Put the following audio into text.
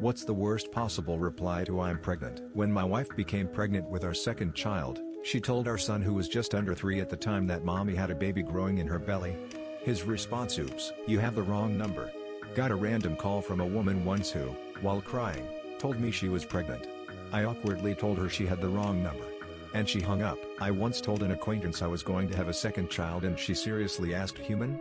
What's the worst possible reply to "I'm pregnant"? When my wife became pregnant with our second child, she told our son, who was just under 3 at the time, that mommy had a baby growing in her belly. His response: oops, you have the wrong number. Got a random call from a woman once who, while crying, told me she was pregnant. I awkwardly told her she had the wrong number, and she hung up. I once told an acquaintance I was going to have a second child, and she seriously asked, "Human?